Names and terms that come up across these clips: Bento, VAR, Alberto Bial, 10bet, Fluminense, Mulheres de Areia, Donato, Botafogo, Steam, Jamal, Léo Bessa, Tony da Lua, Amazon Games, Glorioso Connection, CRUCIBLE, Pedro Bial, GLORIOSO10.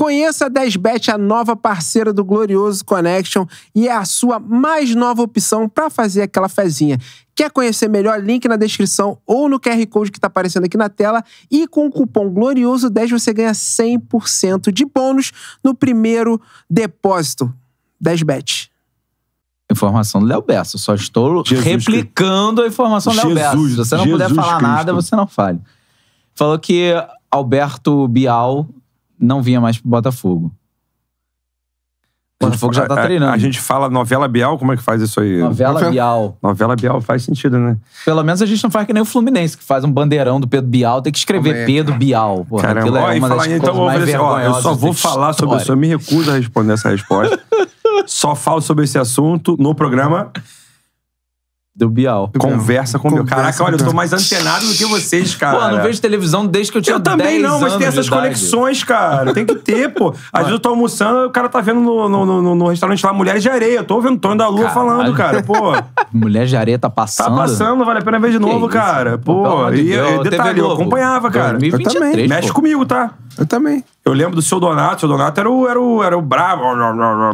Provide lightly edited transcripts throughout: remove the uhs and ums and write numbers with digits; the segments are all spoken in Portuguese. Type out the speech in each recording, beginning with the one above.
Conheça a 10bet, a nova parceira do Glorioso Connection, e é a sua mais nova opção para fazer aquela fezinha. Quer conhecer melhor? Link na descrição ou no QR Code que está aparecendo aqui na tela. E com o cupom GLORIOSO10 você ganha 100% de bônus no primeiro depósito. 10bet. Informação do Léo Bessa. Só estou replicando a informação do Léo Bessa. Se você não puder falar nada, você não fale. Falou que Alberto Bial não vinha mais pro Botafogo. O Botafogo já tá treinando. A gente fala novela Bial, como é que faz isso aí? Novela Bial. Novela Bial faz sentido, né? Pelo menos a gente não faz que nem o Fluminense, que faz um bandeirão do Pedro Bial, tem que escrever Pedro Bial. Porra, caramba, ó, é uma das coisas mais vergonhosas. Eu só vou falar sobre isso, eu me recuso a responder essa resposta. Só falo sobre esse assunto no programa do Bial. Conversa com o Bial. Caraca, olha, eu tô mais antenado do que vocês, cara. Pô, eu não vejo televisão desde que eu tinha 10 anos. Eu também não, mas tem essas conexões, cara. Tem que ter, pô. Às vezes eu tô almoçando e o cara tá vendo no restaurante lá Mulheres de Areia. Eu tô ouvindo Tony da Lua falando, cara, pô. Mulheres de Areia tá passando? Tá passando, vale a pena ver de novo, cara. Pô, e detalhe, eu acompanhava, cara. Eu também. Mexe comigo, tá? Eu também. Eu lembro do seu Donato. O seu Donato era o brabo.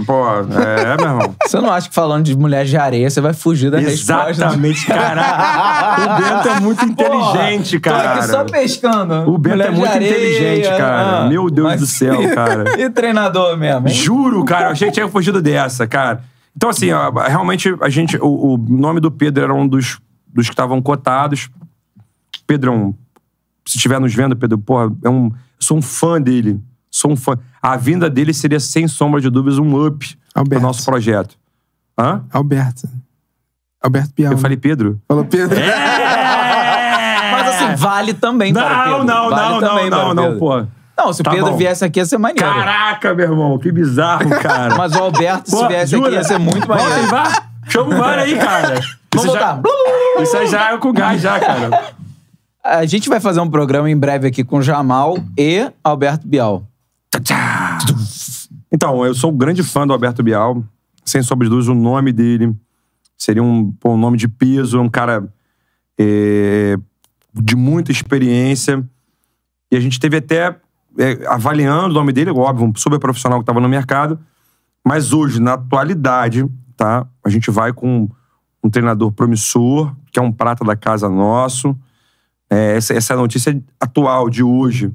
Pô, é, meu irmão. Você não acha que falando de Mulheres de Areia você vai fugir da resposta? Exatamente, cara. O Bento é muito inteligente, cara. Tô aqui só pescando. O Bento é muito inteligente, cara. Meu Deus do céu, cara. E treinador mesmo, hein? Juro, cara. Eu achei que tinha fugido dessa, cara. Então, assim, realmente, a gente... O nome do Pedro era um dos que estavam cotados. Pedro é um... Se estiver nos vendo, Pedro, porra, é um... Sou um fã dele. Sou um fã. A vinda dele seria, sem sombra de dúvidas, um up pro nosso projeto. Hã? Alberto Bial. Eu falei Pedro? Falou Pedro. É! Mas assim, vale também para Pedro. Não, pô. Não, se o Pedro viesse aqui ia ser maneiro. Caraca, meu irmão, que bizarro, cara. Mas o Alberto, se viesse aqui, ia ser muito maneiro. Chama o VAR aí, cara. Vamos voltar. Isso aí já é com gás já, cara. A gente vai fazer um programa em breve aqui com Jamal e Alberto Bial. Então, eu sou um grande fã do Alberto Bial. Sem sombra de dúvidas, o nome dele seria um nome de peso, um cara de muita experiência. E a gente teve até, avaliando o nome dele, óbvio, um super profissional que estava no mercado. Mas hoje, na atualidade, tá? A gente vai com um treinador promissor, que é um prata da casa nosso. Essa é a notícia atual de hoje.